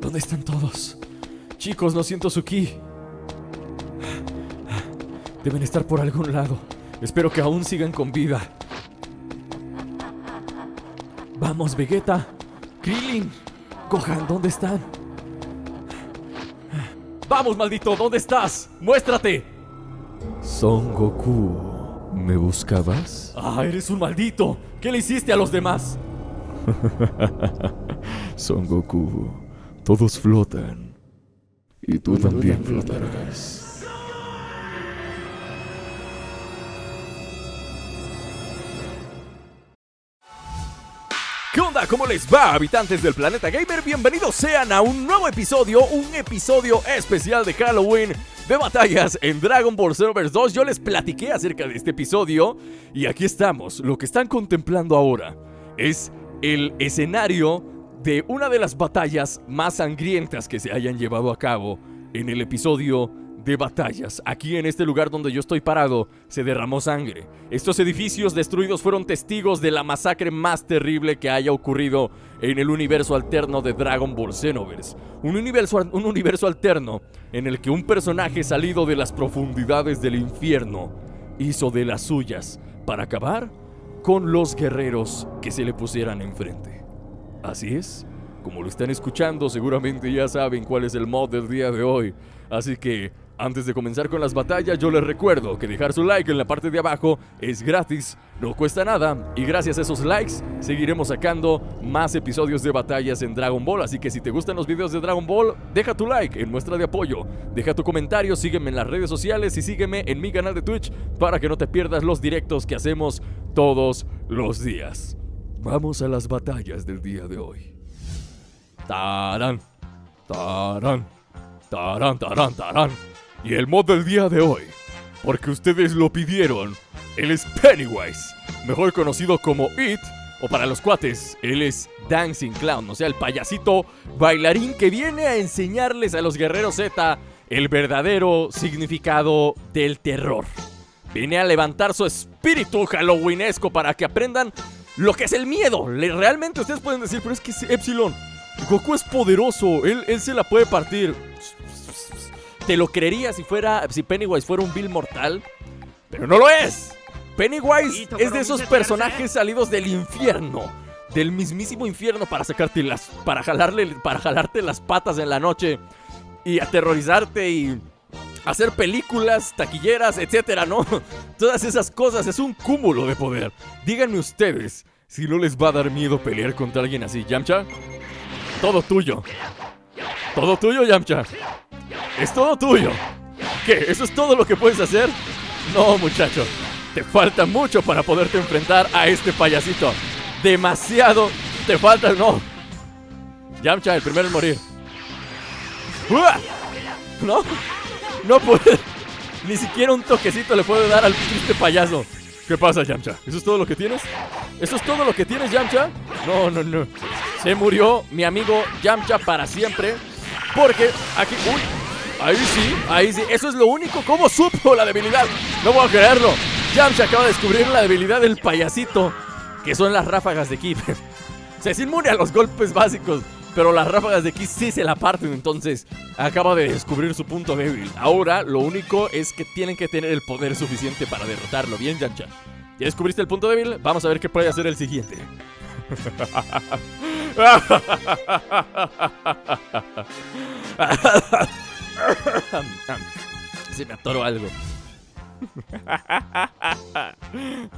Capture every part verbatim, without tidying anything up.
¿Dónde están todos? Chicos, no siento su ki. Deben estar por algún lado. Espero que aún sigan con vida. Vamos, Vegeta, Krillin, Gohan, ¿dónde están? Vamos, maldito, ¿dónde estás? ¡Muéstrate! Son Goku, ¿me buscabas? ¡Ah, eres un maldito! ¿Qué le hiciste a los demás? Son Goku, todos flotan. Y tú también flotarás. ¿Qué onda? ¿Cómo les va, habitantes del planeta gamer? Bienvenidos sean a un nuevo episodio, un episodio especial de Halloween de batallas en Dragon Ball Xenoverse dos. Yo les platiqué acerca de este episodio y aquí estamos. Lo que están contemplando ahora es el escenario de una de las batallas más sangrientas que se hayan llevado a cabo en el episodio de batallas. Aquí en este lugar donde yo estoy parado se derramó sangre. Estos edificios destruidos fueron testigos de la masacre más terrible que haya ocurrido en el universo alterno de Dragon Ball Xenoverse. Un universo, un universo alterno en el que un personaje salido de las profundidades del infierno hizo de las suyas para acabar con los guerreros que se le pusieran enfrente. Así es, como lo están escuchando, seguramente ya saben cuál es el mod del día de hoy. Así que antes de comenzar con las batallas, yo les recuerdo que dejar su like en la parte de abajo es gratis, no cuesta nada, y gracias a esos likes seguiremos sacando más episodios de batallas en Dragon Ball. Así que si te gustan los videos de Dragon Ball, deja tu like en muestra de apoyo, deja tu comentario, sígueme en las redes sociales y sígueme en mi canal de Twitch para que no te pierdas los directos que hacemos todos los días. Vamos a las batallas del día de hoy. Tarán, tarán, tarán, tarán, tarán. Y el mod del día de hoy, porque ustedes lo pidieron, él es Pennywise, mejor conocido como It, o para los cuates, él es Dancing Clown, o sea, el payasito bailarín que viene a enseñarles a los guerreros Z el verdadero significado del terror. Viene a levantar su espíritu halloweenesco para que aprendan lo que es el miedo. Le, realmente ustedes pueden decir, pero es que es Epsilon, Goku es poderoso, él, él se la puede partir. Te lo creería si fuera, si Pennywise fuera un vil mortal, pero no lo es. Pennywise es de esos personajes salidos del infierno, del mismísimo infierno, para sacarte las, para jalarle, para jalarte las patas en la noche y aterrorizarte y hacer películas, taquilleras, etcétera, ¿no? Todas esas cosas, es un cúmulo de poder. Díganme ustedes si no les va a dar miedo pelear contra alguien así. Yamcha, todo tuyo. Todo tuyo, Yamcha. Es todo tuyo. ¿Qué? ¿Eso es todo lo que puedes hacer? No, muchacho. Te falta mucho para poderte enfrentar a este payasito. Demasiado te falta, no. Yamcha, el primero en morir. ¡Uah! No, no puede. Ni siquiera un toquecito le puede dar al triste payaso. ¿Qué pasa, Yamcha? ¿Eso es todo lo que tienes? ¿Eso es todo lo que tienes, Yamcha? No, no, no. Se murió mi amigo Yamcha para siempre. Porque aquí... Uy, ahí sí, ahí sí. Eso es lo único. ¿Cómo supo la debilidad? No puedo creerlo. Yamcha acaba de descubrir la debilidad del payasito, que son las ráfagas de ki. Se es inmune a los golpes básicos, pero las ráfagas de ki sí se la parten. Entonces acaba de descubrir su punto débil. Ahora lo único es que tienen que tener el poder suficiente para derrotarlo. Bien, Yamcha, ya descubriste el punto débil. Vamos a ver qué puede hacer el siguiente. Se me atoró algo.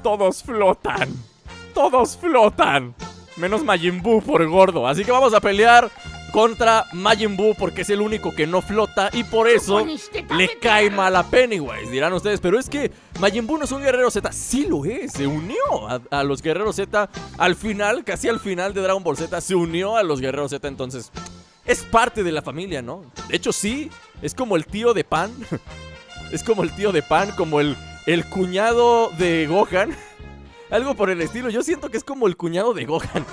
Todos flotan. Todos flotan. Menos Majin Buu por gordo. Así que vamos a pelear contra Majin Buu, porque es el único que no flota y por eso le cae mal a Pennywise. Dirán ustedes, pero es que Majin Buu no es un guerrero Z. Sí lo es, se unió a, a los guerreros Z al final, casi al final de Dragon Ball Z. Se unió a los guerreros Z, entonces es parte de la familia, ¿no? De hecho sí, es como el tío de Pan. Es como el tío de Pan, como el, el cuñado de Gohan. Algo por el estilo, yo siento que es como el cuñado de Gohan.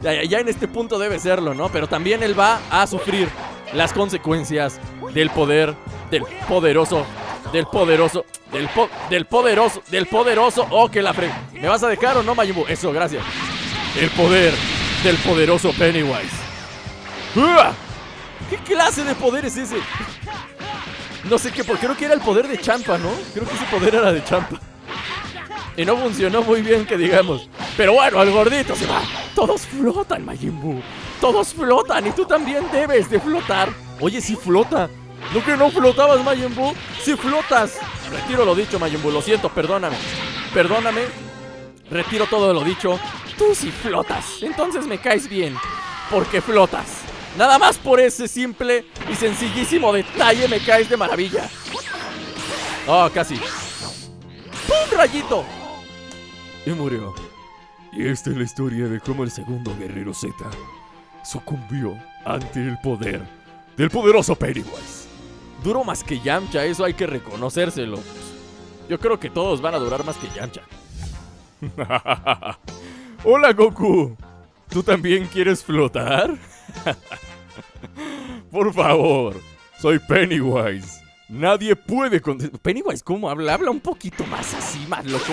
Ya, ya, ya en este punto debe serlo, ¿no? Pero también él va a sufrir las consecuencias del poder del poderoso, del poderoso, del, po del poderoso, del poderoso. Oh, que la fre... ¿Me vas a dejar o no, Majin Buu? Eso, gracias. El poder del poderoso Pennywise. ¡Uah! ¿Qué clase de poder es ese? No sé qué, porque creo que era el poder de Champa, ¿no? Creo que ese poder era de Champa. Y no funcionó muy bien, que digamos. Pero bueno, al gordito se va. Todos flotan, Majin Buu. Todos flotan y tú también debes de flotar. Oye, sí flota. ¿No que no flotabas, Majin Buu? Sí flotas. Retiro lo dicho, Majin Buu. Lo siento, perdóname. Perdóname. Retiro todo lo dicho. Tú sí flotas. Entonces me caes bien. Porque flotas. Nada más por ese simple y sencillísimo detalle me caes de maravilla. Oh, casi. ¡Pum, rayito! Y murió. Y esta es la historia de cómo el segundo guerrero Z sucumbió ante el poder del poderoso Pennywise. Duró más que Yamcha, eso hay que reconocérselo. Yo creo que todos van a durar más que Yamcha. ¡Hola, Goku! ¿Tú también quieres flotar? Por favor, soy Pennywise. Nadie puede con... Pennywise, ¿cómo habla? Habla un poquito más así, más loco.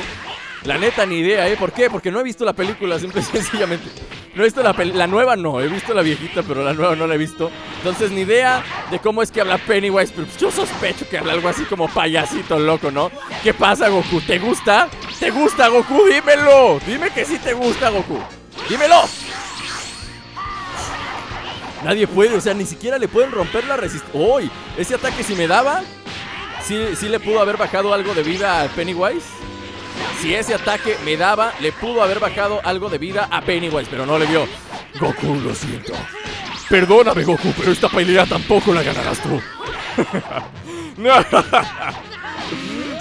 La neta, ni idea, ¿eh? ¿Por qué? Porque no he visto la película, simple y sencillamente. No he visto la película, la nueva no, he visto la viejita, pero la nueva no la he visto. Entonces, ni idea de cómo es que habla Pennywise, pero yo sospecho que habla algo así como payasito loco, ¿no? ¿Qué pasa, Goku? ¿Te gusta? ¿Te gusta, Goku? ¡Dímelo! Dime que sí te gusta, Goku. ¡Dímelo! Nadie puede, o sea, ni siquiera le pueden romper la resistencia. ¡Uy! Oh, ese ataque si me daba, sí, sí le pudo haber bajado algo de vida a Pennywise. Si ese ataque me daba, le pudo haber bajado algo de vida a Pennywise, pero no le dio. Goku, lo siento. Perdóname, Goku, pero esta pelea tampoco la ganarás tú.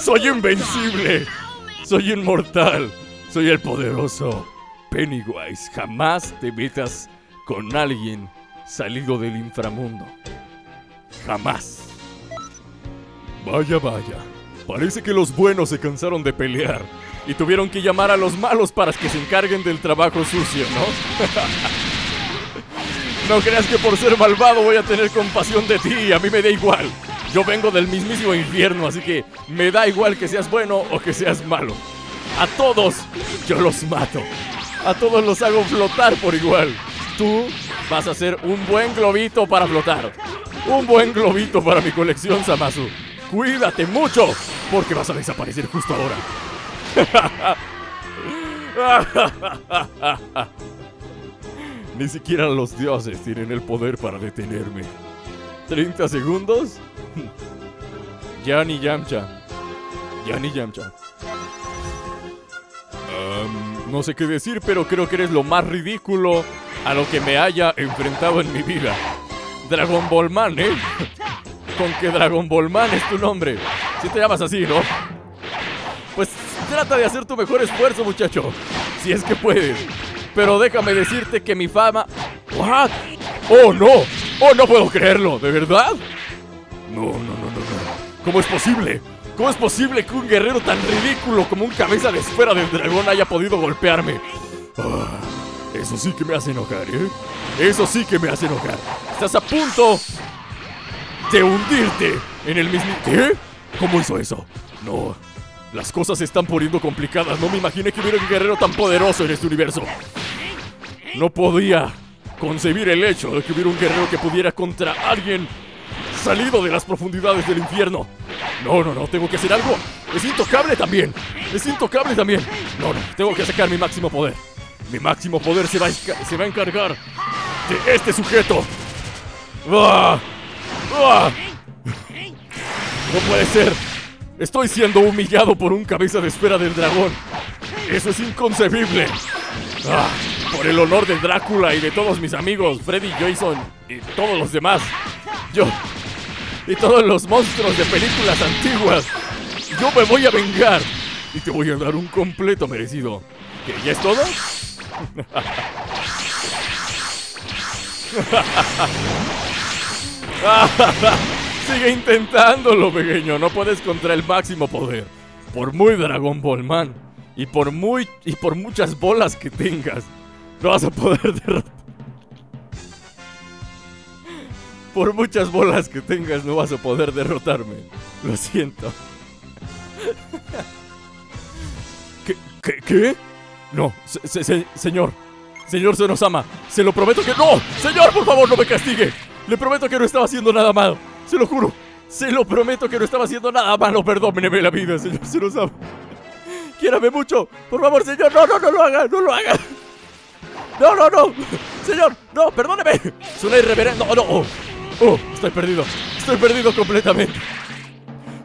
Soy invencible. Soy inmortal. Soy el poderoso Pennywise. Jamás te metas con alguien salido del inframundo. Jamás. Vaya, vaya. Parece que los buenos se cansaron de pelear y tuvieron que llamar a los malos para que se encarguen del trabajo sucio, ¿no? No creas que por ser malvado voy a tener compasión de ti. A mí me da igual. Yo vengo del mismísimo infierno, así que me da igual que seas bueno o que seas malo. A todos yo los mato. A todos los hago flotar por igual. Tú vas a ser un buen globito para flotar. Un buen globito para mi colección, Zamasu. Cuídate mucho, porque vas a desaparecer justo ahora. Ni siquiera los dioses tienen el poder para detenerme. ¿treinta segundos? Ya ni Yamcha. Ya ni Yamcha. Um, no sé qué decir, pero creo que eres lo más ridículo a lo que me haya enfrentado en mi vida. Dragon Ball Man, ¿eh? Con que Dragon Ball Man es tu nombre. Si te llamas así, ¿no? Pues trata de hacer tu mejor esfuerzo, muchacho. Si es que puedes. Pero déjame decirte que mi fama... ¿What? ¡Oh, no! ¡Oh, no puedo creerlo! ¿De verdad? No, no, no, no, no. ¿Cómo es posible? ¿Cómo es posible que un guerrero tan ridículo como un cabeza de esfera del dragón haya podido golpearme? Ah... Eso sí que me hace enojar, ¿eh? Eso sí que me hace enojar. Estás a punto de hundirte en el mismo... ¿Qué? ¿Cómo hizo eso? No. Las cosas se están poniendo complicadas. No me imaginé que hubiera un guerrero tan poderoso en este universo. No podía concebir el hecho de que hubiera un guerrero que pudiera contra alguien salido de las profundidades del infierno. No, no, no. Tengo que hacer algo. Es intocable también. Es intocable también. No, no. Tengo que sacar mi máximo poder. Mi máximo poder se va a, se va a encargar de este sujeto. ¡Ah! ¡Ah! No puede ser. Estoy siendo humillado por un cabeza de esfera del dragón. Eso es inconcebible. ¡Ah! Por el honor de Drácula y de todos mis amigos, Freddy, Jason y todos los demás. Yo y todos los monstruos de películas antiguas. Yo me voy a vengar y te voy a dar un completo merecido. ¿Qué? ¿Ya es todo? Sigue intentándolo, pequeño. No puedes contra el máximo poder. Por muy Dragon Ball Man y por muy y por muchas bolas que tengas, no vas a poder derrotar. Por muchas bolas que tengas, no vas a poder derrotarme. Lo siento. ¿Qué? ¿Qué? ¿Qué? No, se, se, señor, Señor Zeno-sama, se lo prometo que no. Señor, por favor, no me castigue. Le prometo que no estaba haciendo nada malo. Se lo juro. Se lo prometo que no estaba haciendo nada malo. Perdóneme la vida, señor Zeno-sama. Quiérame mucho. Por favor, señor. No, no, no lo haga. No lo haga. No, no, no. Señor, no, perdóneme. Es una irreverente. No, no. Oh. Oh, estoy perdido. Estoy perdido completamente.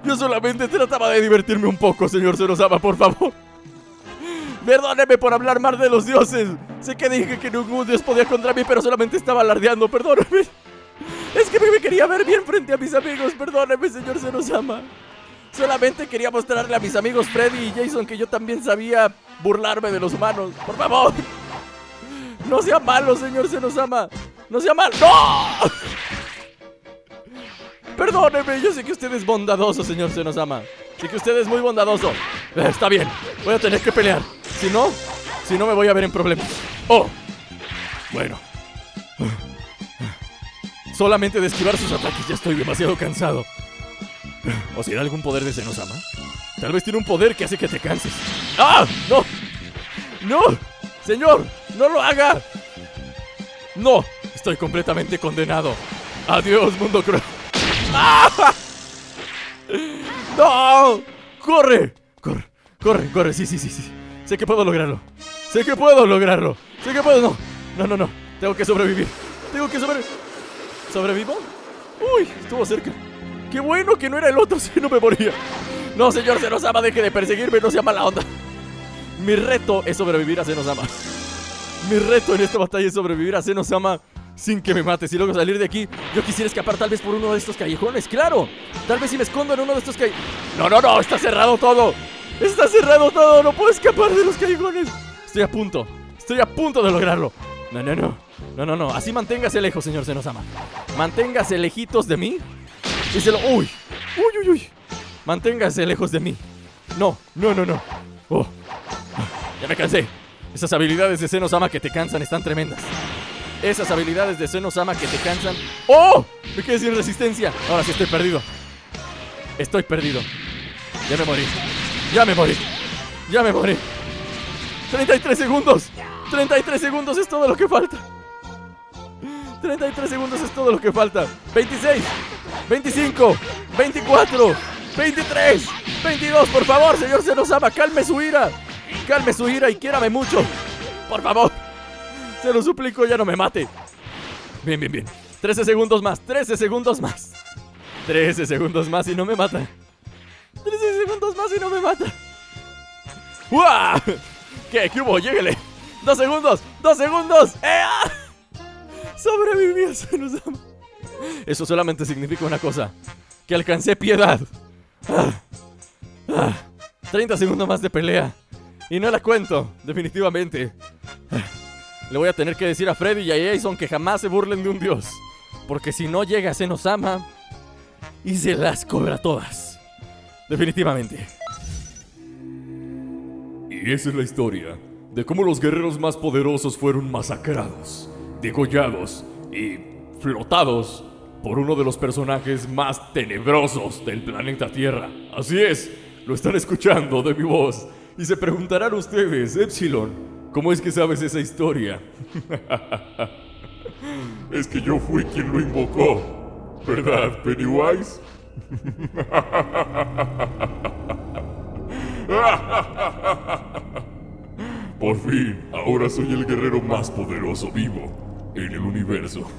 Yo solamente trataba de divertirme un poco, señor Zeno-sama, por favor. Perdóneme por hablar mal de los dioses. Sé que dije que ningún dios podía contra mí, pero solamente estaba alardeando, perdóneme. Es que me quería ver bien frente a mis amigos, perdóneme, señor Zeno-sama. Solamente quería mostrarle a mis amigos Freddy y Jason que yo también sabía burlarme de los humanos. Por favor, no sea malo, señor Zeno-sama. No sea malo. ¡No! Perdóneme, yo sé que usted es bondadoso, señor Zeno-sama. Sé que usted es muy bondadoso. Está bien, voy a tener que pelear. Si no, si no me voy a ver en problemas. Oh, bueno. Solamente de esquivar sus ataques ya estoy demasiado cansado. ¿O será algún poder de Zeno-sama? Tal vez tiene un poder que hace que te canses. ¡Ah! ¡No! ¡No! ¡Señor! ¡No lo haga! ¡No! Estoy completamente condenado. ¡Adiós, mundo cruel! ¡Ah! ¡No! ¡Corre! ¡Corre! ¡Corre! ¡Corre! Sí, sí, sí, sí. Sé que puedo lograrlo. Sé que puedo lograrlo. Sé que puedo... No, no, no, no. Tengo que sobrevivir. Tengo que sobrevivir. ¿Sobrevivo? Uy, estuvo cerca. Qué bueno que no era el otro, si no me moría. No, señor Zeno-sama, deje de perseguirme. No sea mala onda. Mi reto es sobrevivir a Zeno-sama. Mi reto en esta batalla es sobrevivir a Zeno-sama sin que me mate. Si logro salir de aquí, yo quisiera escapar tal vez por uno de estos callejones, claro. Tal vez si me escondo en uno de estos callejones. No, no, no, está cerrado todo. Está cerrado todo, no puedo escapar de los callejones. Estoy a punto, estoy a punto de lograrlo. No, no, no, no, no, no. Así manténgase lejos, señor Zeno-sama. Manténgase lejitos de mí. Y se lo... Uy, uy, uy, uy. Manténgase lejos de mí. No, no, no, no. Oh. Ya me cansé. Esas habilidades de Zeno-sama que te cansan están tremendas. Esas habilidades de Zeno-sama que te cansan. ¡Oh! Me quedé sin resistencia. Ahora sí estoy perdido. Estoy perdido. Ya me morí. Ya me morí. Ya me morí. treinta y tres segundos. treinta y tres segundos es todo lo que falta. treinta y tres segundos es todo lo que falta. veintiséis. veinticinco. veinticuatro. veintitrés. veintidós. Por favor, señor Zeno-sama, calme su ira. Calme su ira y quiérame mucho. Por favor. Se lo suplico, ya no me mate. Bien, bien, bien. trece segundos más, trece segundos más. trece segundos más y no me mata. trece segundos más y no me mata. ¡Uah! ¿Qué? ¿Qué hubo? Lléguele. ¡Dos segundos! ¡Dos segundos! ¡Ea! Sobreviví a Zeno-sama. Eso solamente significa una cosa: que alcancé piedad. Ah, ah, treinta segundos más de pelea. Y no la cuento, definitivamente. Le voy a tener que decir a Freddy y a Jason que jamás se burlen de un dios. Porque si no llega Zeno-sama y se las cobra todas. Definitivamente. Y esa es la historia de cómo los guerreros más poderosos fueron masacrados, degollados y flotados por uno de los personajes más tenebrosos del planeta Tierra. Así es, lo están escuchando de mi voz. Y se preguntarán ustedes, Epsilon, ¿cómo es que sabes esa historia? Es que yo fui quien lo invocó, ¿verdad, Pennywise? Por fin, ahora soy el guerrero más poderoso vivo en el universo.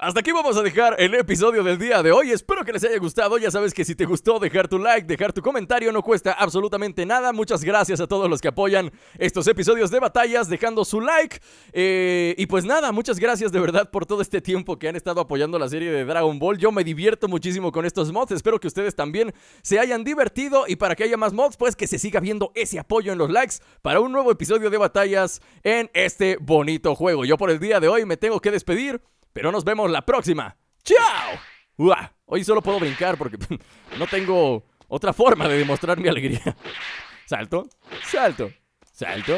Hasta aquí vamos a dejar el episodio del día de hoy. Espero que les haya gustado. Ya sabes que si te gustó, dejar tu like, dejar tu comentario no cuesta absolutamente nada. Muchas gracias a todos los que apoyan estos episodios de batallas dejando su like. Eh, y pues nada, muchas gracias de verdad por todo este tiempo que han estado apoyando la serie de Dragon Ball. Yo me divierto muchísimo con estos mods. Espero que ustedes también se hayan divertido. Y para que haya más mods, pues que se siga viendo ese apoyo en los likes para un nuevo episodio de batallas en este bonito juego. Yo por el día de hoy me tengo que despedir. Pero nos vemos la próxima. ¡Chao! Uah, hoy solo puedo brincar porque no tengo otra forma de demostrar mi alegría. Salto, salto, salto,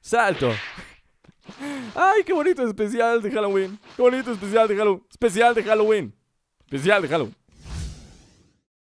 salto. ¡Ay, qué bonito especial de Halloween! ¡Qué bonito especial de Halloween! ¡Especial de Halloween! ¡Especial de Halloween!